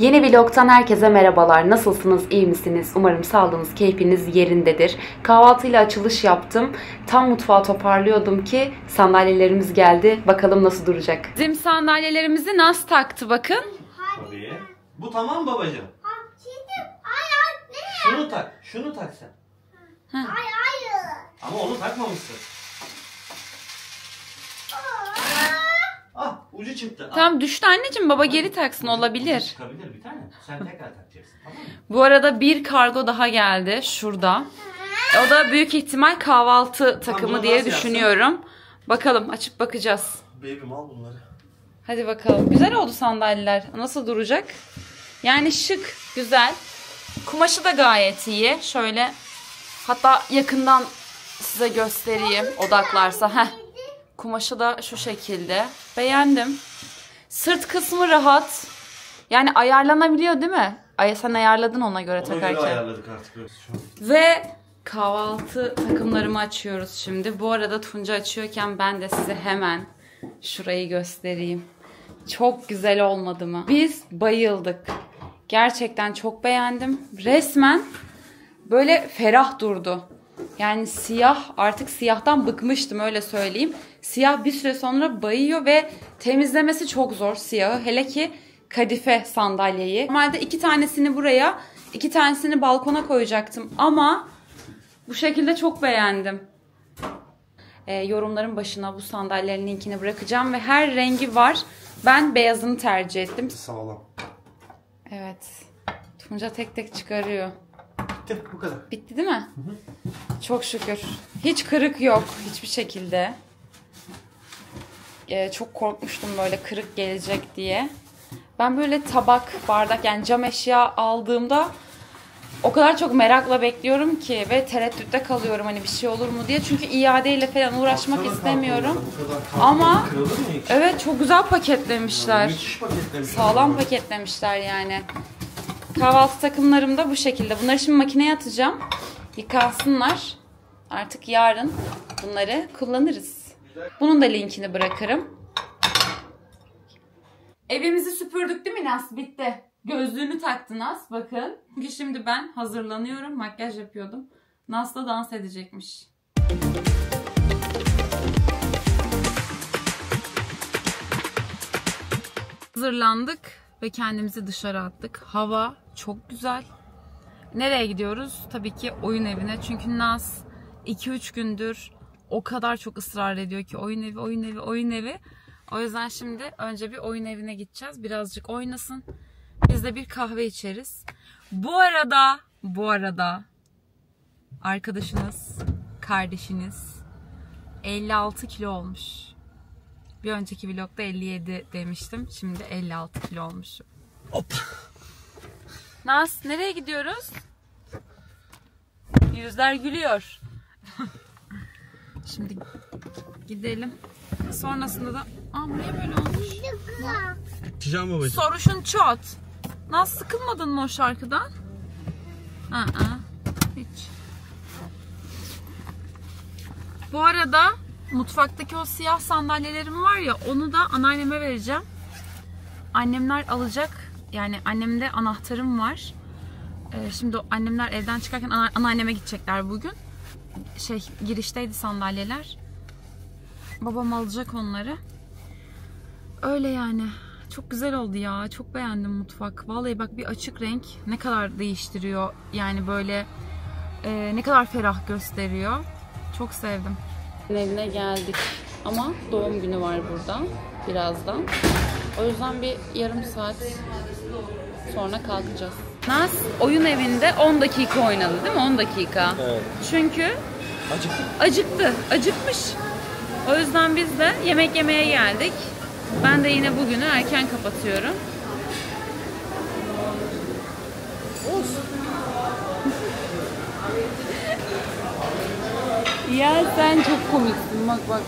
Yeni vlogtan herkese merhabalar. Nasılsınız? İyi misiniz? Umarım sağlığınız, keyfiniz yerindedir. Kahvaltıyla açılış yaptım. Tam mutfağı toparlıyordum ki sandalyelerimiz geldi. Bakalım nasıl duracak. Bizim sandalyelerimizi nasıl taktı bakın. Tabii. Bu tamam babacığım. Şunu tak. Şunu tak sen. Hayır. Ama onu takmamışsın. Ah, ucu çıktı. Tamam düştü anneciğim, baba geri taksın, olabilir. Çıkabilir bir tane. Sen tekrar takacaksın, tamam mı? Bu arada bir kargo daha geldi şurada. O da büyük ihtimal kahvaltı takımı diye düşünüyorum. Yapsın? Bakalım, açıp bakacağız. Bebeğim al bunları. Hadi bakalım. Güzel oldu sandalyeler. Nasıl duracak? Yani şık, güzel. Kumaşı da gayet iyi. Şöyle hatta yakından size göstereyim odaklarsa. Heh. Kumaşı da şu şekilde. Beğendim. Sırt kısmı rahat. Yani ayarlanabiliyor değil mi? Sen ayarladın ona göre takarken. Ona göre ayarladık artık. Ve kahvaltı takımlarımı açıyoruz şimdi. Bu arada Tunca açıyorken ben de size hemen şurayı göstereyim. Çok güzel olmadı mı? Biz bayıldık. Gerçekten çok beğendim. Resmen böyle ferah durdu. Yani siyah, artık siyahtan bıkmıştım öyle söyleyeyim. Siyah bir süre sonra bayıyor ve temizlemesi çok zor siyahı. Hele ki kadife sandalyeyi. Normalde 2 tanesini buraya, 2 tanesini balkona koyacaktım. Ama bu şekilde çok beğendim. Yorumların başına bu sandalyelerin linkini bırakacağım. Ve her rengi var. Ben beyazını tercih ettim. Sağlam. Evet. Tunca tek tek çıkarıyor. Bitti. Bu kadar. Bitti değil mi? Hı hı. Çok şükür. Hiç kırık yok. Hiçbir şekilde. Çok korkmuştum böyle kırık gelecek diye. Ben böyle tabak, bardak yani cam eşya aldığımda o kadar çok merakla bekliyorum ki ve tereddütte kalıyorum hani bir şey olur mu diye. Çünkü iadeyle falan uğraşmak istemiyorum. Ama evet çok güzel paketlemişler. Müthiş paketlemişler. Sağlam paketlemişler yani. Kahvaltı takımlarım da bu şekilde. Bunları şimdi makineye atacağım. Yıkansınlar. Artık yarın bunları kullanırız. Bunun da linkini bırakırım. Evimizi süpürdük değil mi Naz? Bitti. Gözlüğünü taktı Naz. Bakın. Çünkü şimdi ben hazırlanıyorum. Makyaj yapıyordum. Naz da dans edecekmiş. Hazırlandık ve kendimizi dışarı attık. Hava çok güzel. Nereye gidiyoruz? Tabii ki oyun evine. Çünkü Naz 2-3 gündür o kadar çok ısrar ediyor ki oyun evi, oyun evi, oyun evi. O yüzden şimdi önce bir oyun evine gideceğiz. Birazcık oynasın. Biz de bir kahve içeriz. Bu arada arkadaşınız, kardeşiniz 56 kilo olmuş. Bir önceki vlogda 57 demiştim. Şimdi 56 kilo olmuşum. Hop. Naz, nereye gidiyoruz? Yüzler gülüyor. Şimdi gidelim. Sonrasında da... Aa buraya böyle olmuş. Çıkacağım babacığım. Soruşun çot. Nasıl sıkılmadın mı o şarkıdan? Aa, hiç. Bu arada mutfaktaki o siyah sandalyelerim var ya, onu da anneanneme vereceğim. Annemler alacak. Yani annemde anahtarım var. Şimdi annemler evden çıkarken anneanneme gidecekler bugün. Girişteydi sandalyeler. Babam alacak onları. Öyle yani. Çok güzel oldu ya. Çok beğendim mutfak. Vallahi bak bir açık renk ne kadar değiştiriyor. Yani böyle ne kadar ferah gösteriyor. Çok sevdim. Evine geldik. Ama doğum günü var burada. Birazdan. O yüzden bir yarım saat sonra kalkacağız. Naz oyun evinde 10 dakika oynadı değil mi? 10 dakika. Evet. Çünkü acıktı. Acıkmış. O yüzden biz de yemek yemeye geldik. Ben de yine bugünü erken kapatıyorum. Ya sen çok komiksin. Bak.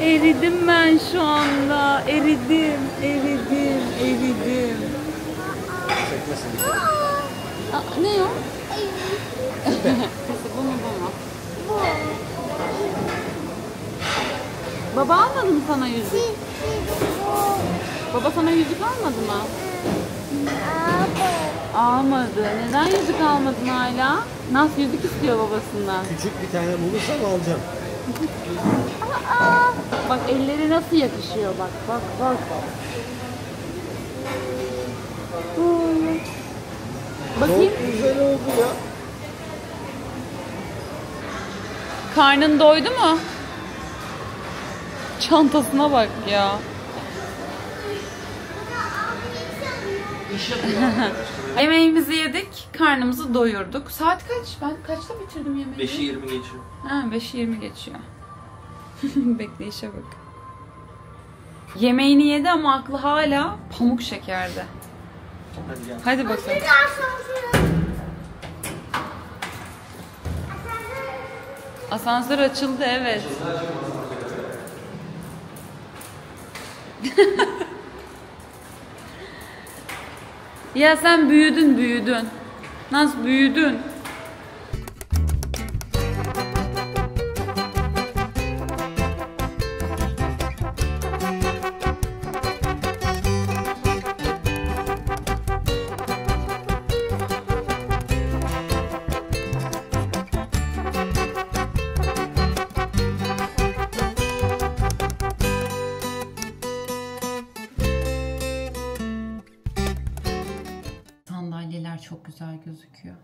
Eridim ben şu anda. Eridim. Aa, ne o? Bu mu? Bu. Baba almadı mı sana yüzük? Baba sana yüzük almadı mı? Almadı. Neden yüzük almadın hala? Nasıl yüzük istiyor babasından? Küçük bir tane bulursam alacağım. Bak elleri nasıl yakışıyor bak bak bak. Bakayım. Çok güzel oldu ya. Karnın doydu mu? Çantasına bak ya. Yemeğimizi yedik, karnımızı doyurduk. Saat kaç? Ben kaçta bitirdim yemeği? 5'i 20 geçiyor. Ha, 5'i 20 geçiyor. Bekleyişe bak. Yemeğini yedi ama aklı hala pamuk şekerde. Hadi gel. Hadi bakalım. Asansör açıldı, evet. Ya sen büyüdün büyüdün. Nasıl büyüdün? Çok güzel gözüküyor.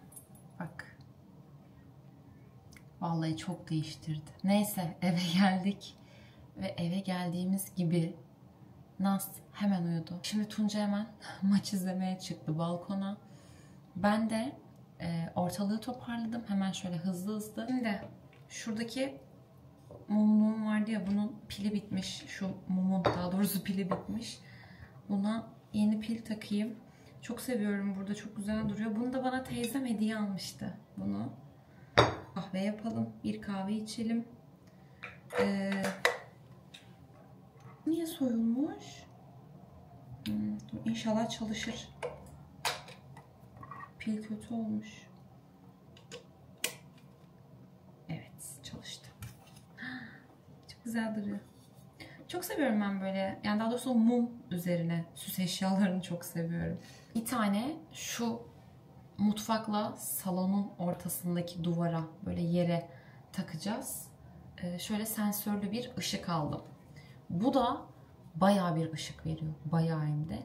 Bak. Vallahi çok değiştirdi. Neyse eve geldik. Ve eve geldiğimiz gibi Naz hemen uyudu. Şimdi Tunca hemen maç izlemeye çıktı balkona. Ben de ortalığı toparladım. Hemen şöyle hızlı hızlı. Şimdi şuradaki mumluğum vardı ya, bunun pili bitmiş. Şu mumun daha doğrusu pili bitmiş. Buna yeni pil takayım. Çok seviyorum, burada çok güzel duruyor. Bunu da bana teyzem hediye almıştı. Bunu kahve yapalım. Bir kahve içelim. Niye soyulmuş? İnşallah çalışır. Pil kötü olmuş. Evet, çalıştı. Çok güzel duruyor. Çok seviyorum ben böyle, yani daha doğrusu mum üzerine süs eşyalarını çok seviyorum. Bir tane şu mutfakla salonun ortasındaki duvara, böyle yere takacağız. Şöyle sensörlü bir ışık aldım. Bu da bayağı bir ışık veriyor. Bayağı hem de.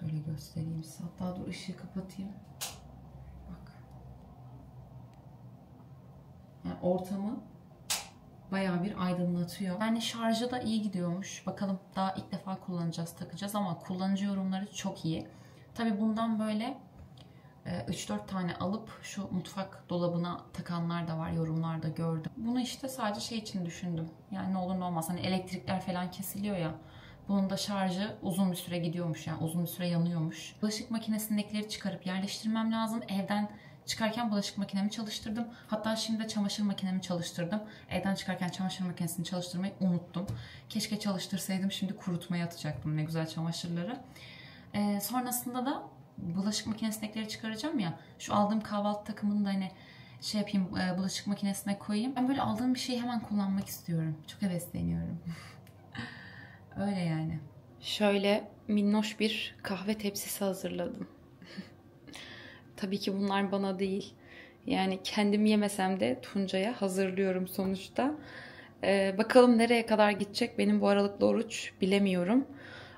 Şöyle göstereyim size. Hatta dur ışığı kapatayım. Bak. Yani ortamı bayağı bir aydınlatıyor. Yani şarjı da iyi gidiyormuş. Bakalım, daha ilk defa kullanacağız, takacağız ama kullanıcı yorumları çok iyi. Tabii bundan böyle 3-4 tane alıp şu mutfak dolabına takanlar da var. Yorumlarda gördüm. Bunu işte sadece şey için düşündüm. Yani ne olur ne olmaz. Hani elektrikler falan kesiliyor ya. Bunun da şarjı uzun bir süre gidiyormuş. Yani uzun bir süre yanıyormuş. Bulaşık makinesindekileri çıkarıp yerleştirmem lazım. Evden çıkarken bulaşık makinemi çalıştırdım. Hatta şimdi de çamaşır makinemi çalıştırdım. Evden çıkarken çamaşır makinesini çalıştırmayı unuttum. Keşke çalıştırsaydım, şimdi kurutmaya atacaktım ne güzel çamaşırları. Sonrasında da bulaşık makinesindekileri çıkaracağım ya. Şu aldığım kahvaltı takımını da hani şey yapayım, bulaşık makinesine koyayım. Ben böyle aldığım bir şeyi hemen kullanmak istiyorum. Çok hevesleniyorum. Öyle yani. Şöyle minnoş bir kahve tepsisi hazırladım. Tabii ki bunlar bana değil. Yani kendim yemesem de Tunca'ya hazırlıyorum sonuçta. Bakalım nereye kadar gidecek benim bu aralıklı oruç, bilemiyorum.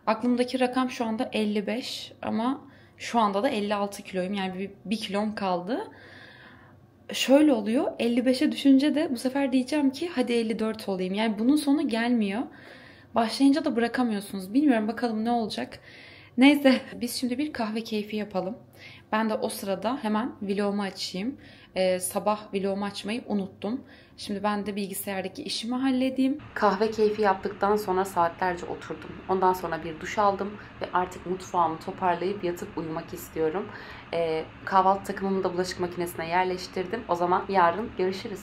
Aklımdaki rakam şu anda 55 ama şu anda da 56 kiloyum. Yani bir kilom kaldı. Şöyle oluyor, 55'e düşünce de bu sefer diyeceğim ki hadi 54 olayım. Yani bunun sonu gelmiyor. Başlayınca da bırakamıyorsunuz. Bilmiyorum, bakalım ne olacak. Neyse, biz şimdi bir kahve keyfi yapalım. Ben de o sırada hemen vlogumu açayım. Sabah vlogumu açmayı unuttum. Şimdi ben de bilgisayardaki işimi halledeyim. Kahve keyfi yaptıktan sonra saatlerce oturdum. Ondan sonra bir duş aldım ve artık mutfağımı toparlayıp yatıp uyumak istiyorum. Kahvaltı takımımı da bulaşık makinesine yerleştirdim. O zaman yarın görüşürüz.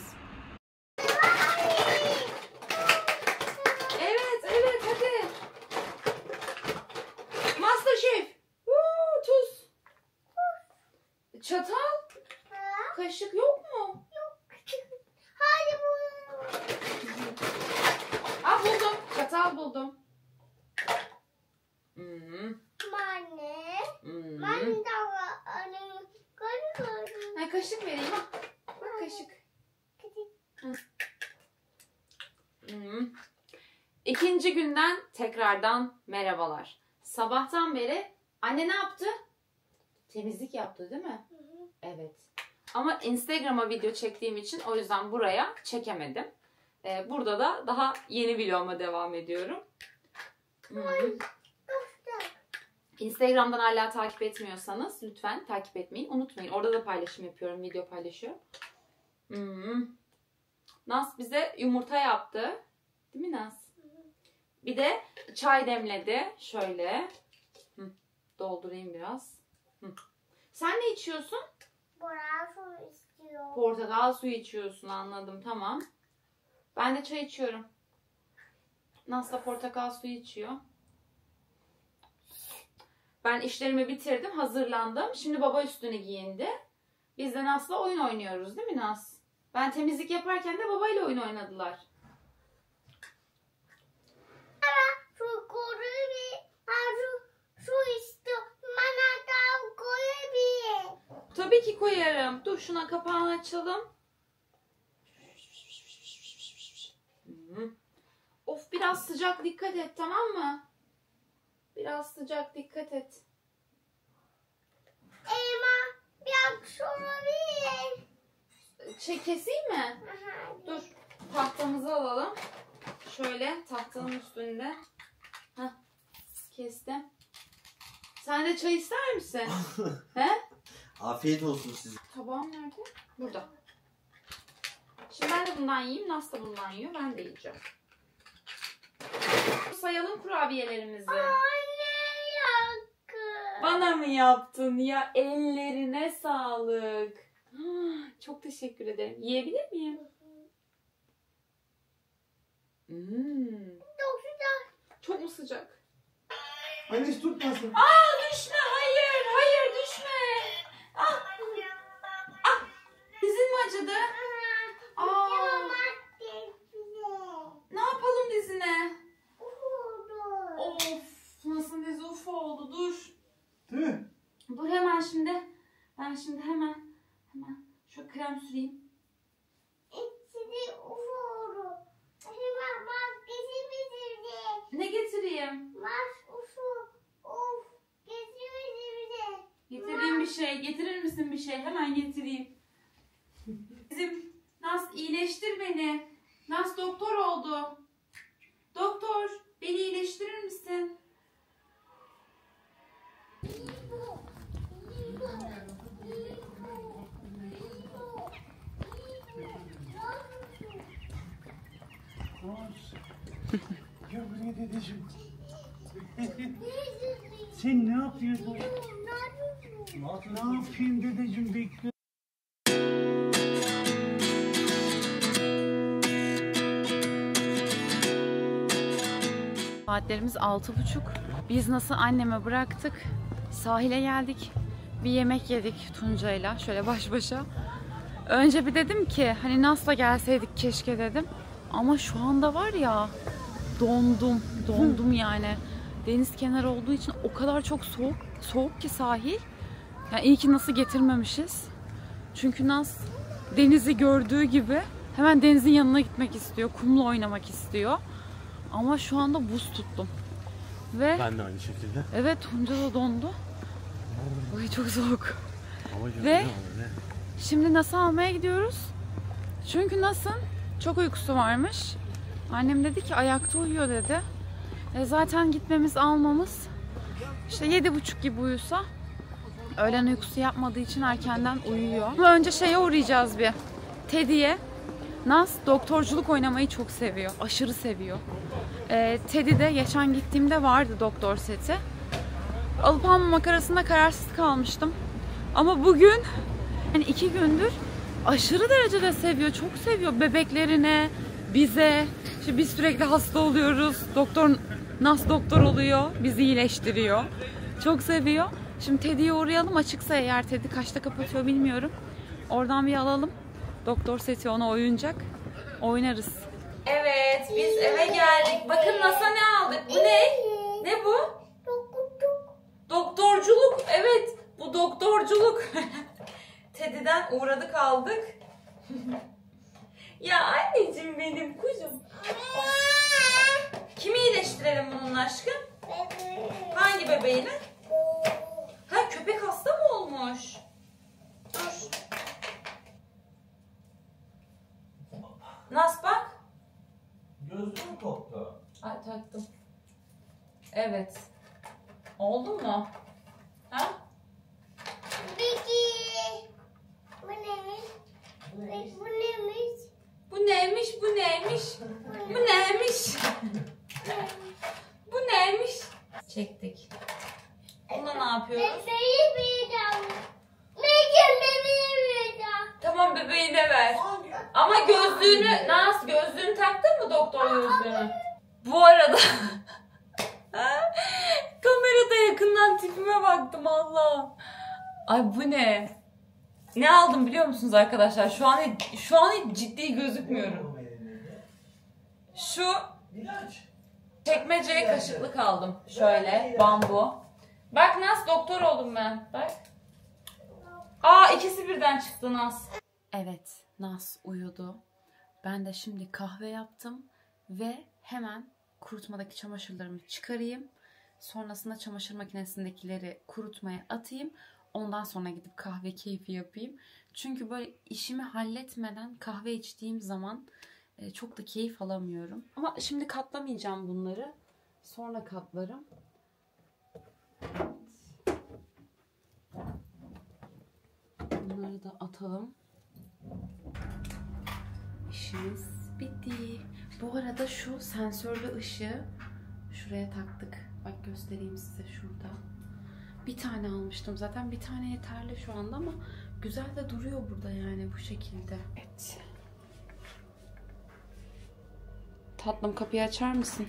Çatal? Ha? Kaşık yok mu? Yok. Hadi bu. Aa, buldum. Çatal buldum. Anne. Ben de anne. Kaşık vereyim. Bak kaşık. İkinci günden tekrardan merhabalar. Sabahtan beri anne ne yaptı? Temizlik yaptı değil mi? Evet. Ama Instagram'a video çektiğim için o yüzden buraya çekemedim. Burada da daha yeni vloguma devam ediyorum. Instagram'dan hala takip etmiyorsanız lütfen takip etmeyin. Unutmayın. Orada da paylaşım yapıyorum. Video paylaşıyorum. Naz bize yumurta yaptı. Değil mi Naz? Bir de çay demledi. Şöyle. Doldurayım biraz. Sen ne içiyorsun? Portakal suyu istiyorum. Portakal suyu içiyorsun, anladım, tamam. Ben de çay içiyorum. Nasıl portakal suyu içiyor. Ben işlerimi bitirdim, hazırlandım. Şimdi baba üstünü giyindi. Biz de Nas'la oyun oynuyoruz değil mi Nas? Ben temizlik yaparken de babayla oyun oynadılar. Tabii ki koyarım. Dur şuna kapağını açalım. Of biraz sıcak, dikkat et tamam mı? Biraz sıcak, dikkat et. Elma biraz şurayı. Keseyim mi? Aha. Dur tahtamızı alalım. Şöyle tahtanın üstünde. Heh, kestim. Sen de çay ister misin? He? Afiyet olsun size. Tabağım nerede? Burada. Şimdi ben de bundan yiyeyim. Nas da bundan yiyor. Ben de yiyeceğim. Sayalım kurabiyelerimizi. Anne yaptın. Bana mı yaptın ya? Ellerine sağlık. Çok teşekkür ederim. Yiyebilir miyim? Çok sıcak. Çok mu sıcak? Anne hiç tutmasın. Aa düşme. Hayır. Hayır düşme. Dizin mi acıdı? Aa. Ne yapalım dizine? Of, nasıl dizi uf oldu? Dur. Dur hemen şimdi. Ben şimdi hemen şu krem süreyim. İçine uf oldu. Hemen maskesi getirdi. Ne getireyim? Getireyim bir şey. Getirir misin bir şey? Hemen getireyim. Bizim Nas iyileştir beni. Nas doktor oldu. Doktor beni iyileştirir misin? Gel buraya dedeciğim. Sen ne yapıyorsun? Ne yapayım dedeciğim, bekliyorum. Saatlerimiz 6:30. Biz nasıl anneme bıraktık. Sahile geldik. Bir yemek yedik Tunca'yla. Şöyle baş başa. Önce bir dedim ki hani Nas'la gelseydik keşke dedim. Ama şu anda var ya dondum. Dondum yani. Deniz kenarı olduğu için o kadar çok soğuk. Soğuk ki sahil. Yani iyi ki Nas'ı getirmemişiz. Çünkü Nas denizi gördüğü gibi hemen denizin yanına gitmek istiyor. Kumla oynamak istiyor. Ama şu anda buz tuttum. Ve ben de aynı şekilde. Evet, Tunca da dondu. Ay çok soğuk. Ve şimdi Nas'ı almaya gidiyoruz. Çünkü Nas'ın çok uykusu varmış. Annem dedi ki ayakta uyuyor dedi. Zaten gitmemiz almamız işte 7:30 gibi uyusa. Öğlen uykusu yapmadığı için erkenden uyuyor. Ama önce şeye uğrayacağız bir. Teddy'ye. Nas doktorculuk oynamayı çok seviyor. Aşırı seviyor. Teddy'de geçen gittiğimde vardı doktor seti. Alıp almamak arasında kararsız kalmıştım. Ama bugün yani 2 gündür aşırı derecede seviyor. Çok seviyor bebeklerine, bize. İşte biz sürekli hasta oluyoruz. Nas doktor oluyor. Bizi iyileştiriyor. Çok seviyor. Şimdi Teddy'ye uğrayalım. Açıksa eğer Teddy kaçta kapatıyor bilmiyorum. Oradan bir alalım. Doktor seti ona oyuncak. Oynarız. Evet, biz eve geldik. Bakın NASA ne aldık. Bu ne? Ne bu? Doktorculuk. Evet, bu doktorculuk. Teddy'den uğradık aldık. Ya anneciğim benim kuzum. Kimi iyileştirelim bunun aşkım? Hangi bebeğini? Ha, köpek hasta mı olmuş? Dur. Nas bak. Gözlüğüm koptu. Ay, taktım. Evet. Oldu mu? Ha? Peki. Bu neymiş? Bu neymiş? Bu neymiş? Bu neymiş? Bu neymiş? Bu neymiş? Bu neymiş? Çektik. Bununla ne yapıyoruz? Bebeği vereceğim. Tamam, bebeğine ver. Ama gözlüğünü, Naz, gözlüğünü taktın mı, doktor gözlüğünü? Bu arada kamerada yakından tipime baktım Allah. Ay bu ne? Ne aldım biliyor musunuz arkadaşlar? Şu an hiç ciddi gözükmüyorum. Şu çekmeceye kaşıklık aldım. Şöyle bambu. Bak Naz, doktor oldum ben. Bak. Aa, ikisi birden çıktı Naz. Evet, Naz uyudu. Ben de şimdi kahve yaptım ve hemen kurutmadaki çamaşırlarımı çıkarayım. Sonrasında çamaşır makinesindekileri kurutmaya atayım. Ondan sonra gidip kahve keyfi yapayım. Çünkü böyle işimi halletmeden kahve içtiğim zaman çok da keyif alamıyorum. Ama şimdi katlamayacağım bunları. Sonra katlarım. Bunları da atalım. İşimiz bitti. Bu arada şu sensörlü ışığı şuraya taktık. Bak göstereyim size şurada. Bir tane almıştım zaten. Bir tane yeterli şu anda ama güzel de duruyor burada yani bu şekilde. Evet. Tatlım, kapıyı açar mısın?